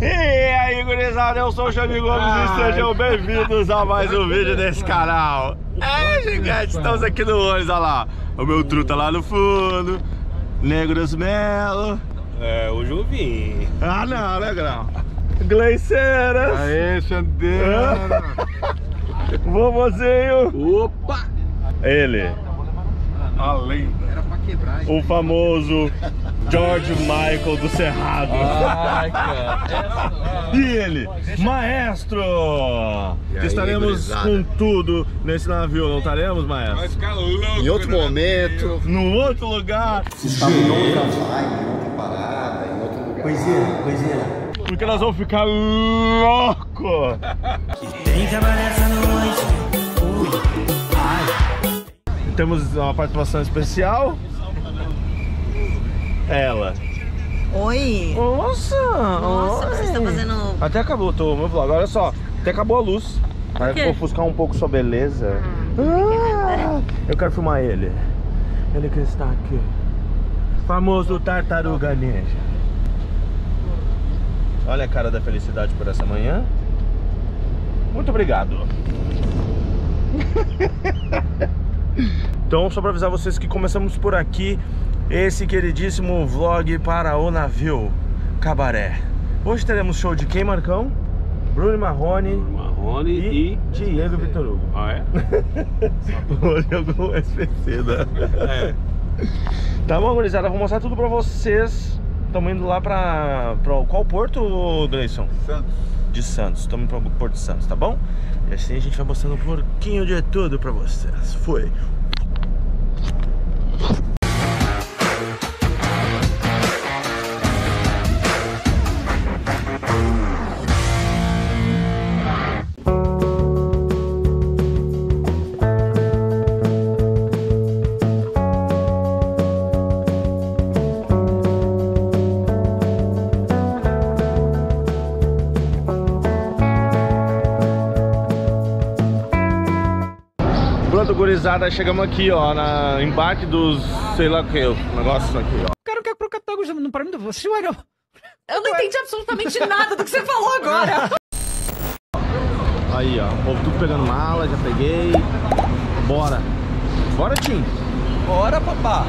E aí, gurizada, eu sou o Xandi Gomes e sejam bem-vindos a mais um vídeo desse canal. É, gigante, estamos aqui no ônibus, olha lá. O meu truta lá no fundo, Negros Melo. É, hoje eu vim. Ah, não, legal. Gleiceiras. Aê, Xandeira. Vovozinho. Opa. Ele. Além. Era pra quebrar. O famoso George Michael do Cerrado. Ai, cara. E ele, maestro! E aí, estaremos com tudo nesse navio, não estaremos, maestro? Vai ficar louco! Em outro momento, num outro lugar. Se está em outra vibe, em outra parada, em outro lugar. Poesia. Porque nós vamos ficar louco! Quem trabalha essa noite? Temos uma participação especial. Ela. Oi! Nossa, vocês estão fazendo... Até acabou, tô meu vlog, olha só, até acabou a luz. Vai ofuscar um pouco sua beleza. Eu quero filmar ele. Ele que está aqui. Famoso tartaruga ninja. Olha a cara da felicidade por essa manhã. Muito obrigado. Então, só para avisar vocês que começamos por aqui esse queridíssimo vlog para o navio Cabaré. Hoje teremos show de quem, Marcão? Bruno e Marrone. E Diego e Victor Hugo. Ah, é? Hoje eu vou SPC, né? Tá bom, gurizada, vou mostrar tudo pra vocês. Estamos indo lá pra qual porto, Gleison? Santos. De Santos, estamos indo pro Porto de Santos, tá bom? E assim a gente vai mostrando um pouquinho de tudo pra vocês. Foi! Gurizada, chegamos aqui, ó, na embarque dos, sei lá o que, o negócio aqui, ó. Cara, eu quero pro Catagus, não para mim, você, olha. Eu não entendi absolutamente nada do que você falou agora. Aí, ó, o povo tudo pegando mala, já peguei. Bora. Bora, Tim. Bora, papá.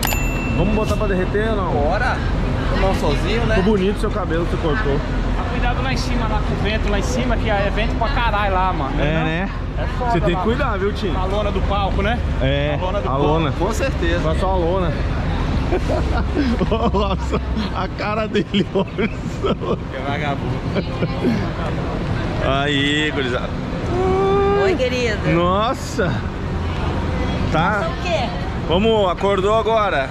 Vamos botar pra derreter ou não? Bora. Tomar um sozinho, né? Ficou bonito seu cabelo que você cortou. Cuidado lá em cima, lá com o vento lá em cima, que é vento pra caralho lá, mano. É, né? Você tem que cuidar, viu, Tim? A lona do palco, né? É, a lona. Com certeza. Vai só a lona. Nossa, a cara dele, olha só. Que vagabundo. Aí, gurizada. Oi, querido. Nossa. Tá? O quê? Vamos, acordou agora.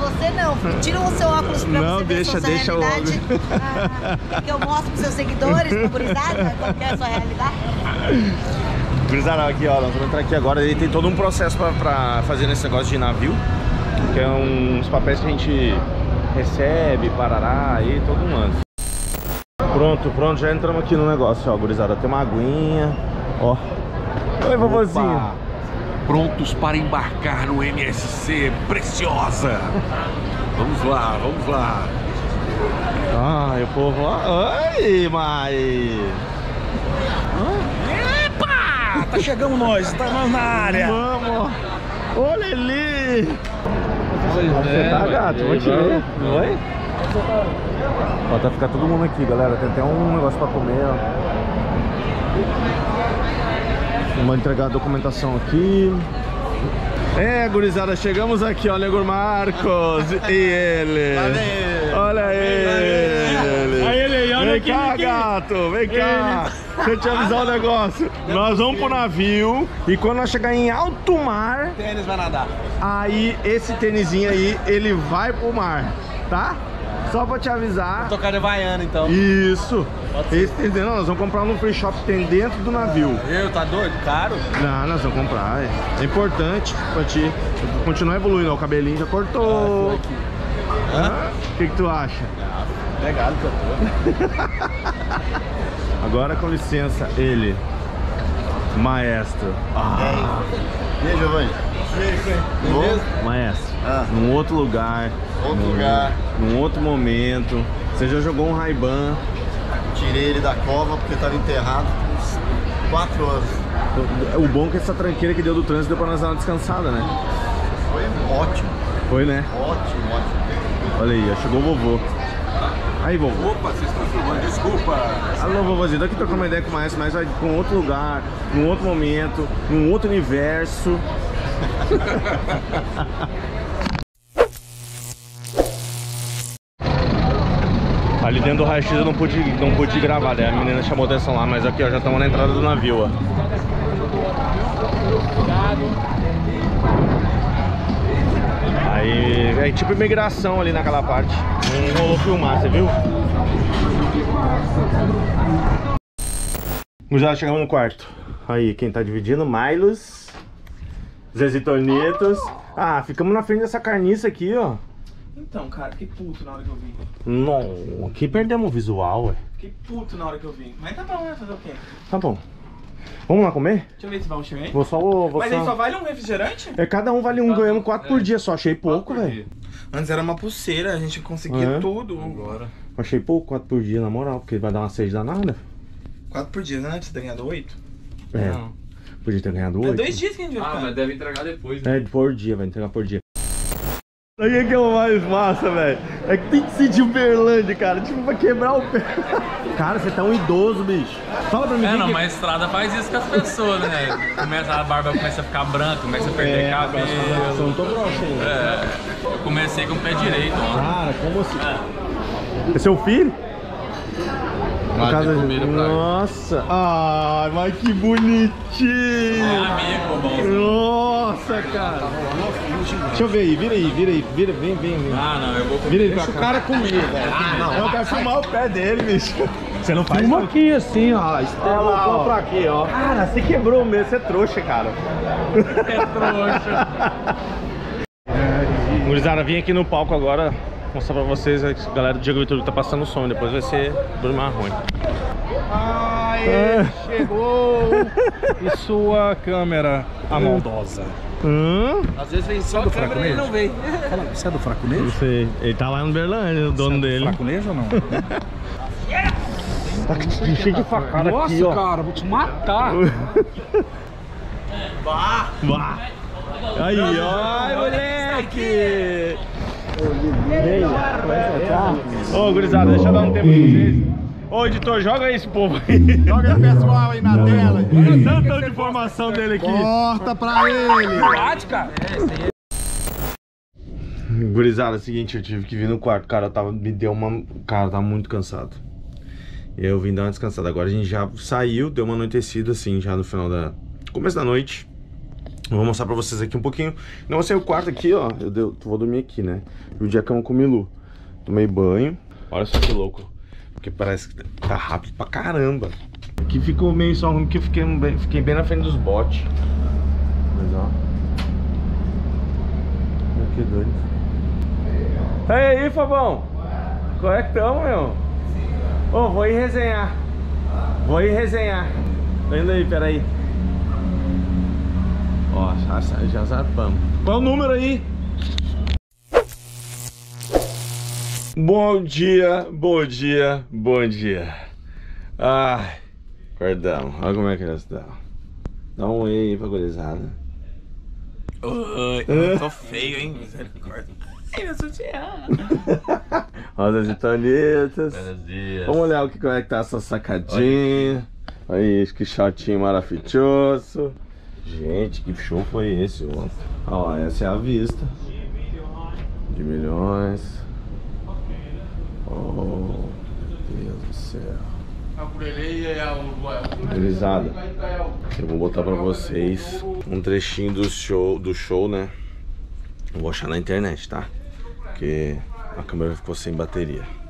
Você não, tira o seu óculos pra não, você ver deixa, sua deixa realidade. Que eu mostro pros seus seguidores, pro gurizada, qual que é a sua realidade. Gurizada, aqui ó, nós vamos entrar aqui agora, ele tem todo um processo pra fazer nesse negócio de navio, que é uns papéis que a gente recebe, parará, aí todo mundo. Pronto, já entramos aqui no negócio, ó, gurizada, tem uma aguinha, ó. Oi, vovozinho. Prontos para embarcar no MSC Preciosa. Vamos lá. Ai, o povo lá. Ai, Mari. Epa! Tá chegando nós, estamos na área. Vamos. Olha ali. Você tá gato, vou te ver. Oi? Ó, tá ficando todo mundo aqui, galera. Tem até um negócio pra comer, ó. Vamos entregar a documentação aqui. É, gurizada, chegamos aqui, ó, Negro Marcos e ele. Olha ele. Olha ele, olha vem aqui, cá, aqui. Gato, vem cá. Deixa eu te avisar o negócio. Nós vamos pro navio e quando nós chegar em alto mar, tênis vai nadar. Aí, esse tênisinho aí, ele vai pro mar, tá? Só pra te avisar. Vou tocar de Havaiana, então. Isso. Esse tem dentro, nós vamos comprar no free shop que tem dentro do navio. Eu, tá doido? Caro? Não, nós vamos comprar. É importante pra ti continuar evoluindo. O cabelinho já cortou. O que tu acha? Pegado que eu tô. Agora, com licença, ele. Maestro. E aí, Giovanni? Beleza? Maestro, num outro lugar. Num outro momento. Você já jogou um Ray-Ban. Tirei ele da cova porque estava enterrado por 4 anos. O bom é que essa tranqueira que deu do trânsito deu para nós dar uma descansada, né? Foi ótimo. Foi, né? Ótimo, ótimo. Olha aí, chegou o vovô. Aí, vovô. Opa, vocês estão filmando, desculpa. Alô, vovôzinho, daqui trocando uma ideia com o Maestro, mas vai com outro lugar, num outro momento, num outro universo. Ali dentro do raio-x eu não pude gravar, né? A menina chamou atenção lá, mas aqui ó, já estamos na entrada do navio, ó. Aí é tipo imigração ali naquela parte. Não rolou filmar, você viu? Já chegamos no quarto. Aí quem tá dividindo? Mylos Zezitonitos. Ah, ficamos na frente dessa carniça aqui, ó. Então, cara, fiquei puto na hora que eu vim. Não, aqui perdemos o visual, ué. Fiquei puto na hora que eu vim. Mas tá bom, né? Fazer o quê? Tá bom. Vamos lá comer? Deixa eu ver se vai um chimê. Mas aí só vale um refrigerante? É, cada um vale um, ganhamos 4 por dia só. Achei pouco, velho. Antes era uma pulseira, a gente conseguia tudo. Agora. Achei pouco, 4 por dia, na moral, porque vai dar uma sede danada. 4 por dia, né? Você tá ganhando 8? É. Não. Podia ter ganhado 8. É 2 dias que a gente vai ficar. Ah, mas deve entregar depois, né? É, por dia, vai entregar por dia. Aí é que é o mais massa, velho. É que tem que ser de Uberlândia, cara. Tipo, pra quebrar o pé. Cara, você tá um idoso, bicho. Fala pra mim. É, não, que... mas a estrada faz isso com as pessoas, né? Começa, a barba começa a ficar branca, começa a perder cabelo. Eu não tô broxa ainda. É. Eu comecei com o pé direito, ó. Cara, como assim? É seu filho? No caso, nossa! Ai, mas que bonitinho! É amigo, nossa, cara! Deixa eu ver aí, vira aí, vem. Ah, não, eu vou comer. Vira aí, deixa o cara comer, velho. Ah, não, eu quero filmar o pé dele, bicho. Você não faz? Filma aqui assim, ó. Estela, ó, pra aqui, ó. Cara, você quebrou o mesmo, você é trouxa, cara. É trouxa. Gurizada, vim aqui no palco agora. Vou mostrar pra vocês, a galera do Diego Vitorio tá passando o som, depois vai ser Bruno e Marrone. Aê, chegou! E sua câmera amaldosa? Às vezes vem só a câmera e ele não vem. Fala, você é do Fraconejo? Não sei, ele tá lá no Berlândia, o dono dele. Fraconejo ou não? Tá cheio de facada aqui, ó. Nossa, cara, vou te matar! Bah! Aí, ó, moleque! Ô, gurizada, deixa eu dar um tempo pra vocês. Ô, editor, joga esse povo aí. Joga esse pessoal aí na tela. Olha tanta informação dele aqui. Corta pra ele. Gurizada, é o seguinte, eu tive que vir no quarto. Cara, Cara, eu tava muito cansado. E eu vim dar uma descansada. Agora a gente já saiu, deu uma anoitecida assim, já no final da... começo da noite. Vou mostrar pra vocês aqui um pouquinho. Não sei o quarto aqui, ó. Eu vou dormir aqui, né? Eu dia a cama com o Milu. Tomei banho. Olha só que louco. Porque parece que tá rápido pra caramba. Aqui ficou meio só ruim, porque eu fiquei bem na frente dos botes. Mas ó. Que doido. É aí, Fabão. Qual é que tamo, meu? Ô, vou ir resenhar. Tô indo aí, peraí. Ó, já zarpamos. Qual é o número aí? Bom dia. Ai, acordamos. Olha como é que nós estamos. Dá um oi aí pra gurizada. Oi, eu tô feio, hein? Misericórdia. Ai, meu sutiã. Olha as italianas. Vamos olhar o que, como é que tá essa sacadinha. Olha aí, que shotinho maravilhoso. Gente, que show foi esse ontem? Ó, essa é a vista de milhões. Oh, Deus do céu. Gurizada, eu vou botar pra vocês um trechinho do show, né? Eu vou achar na internet, tá? Porque a câmera ficou sem bateria.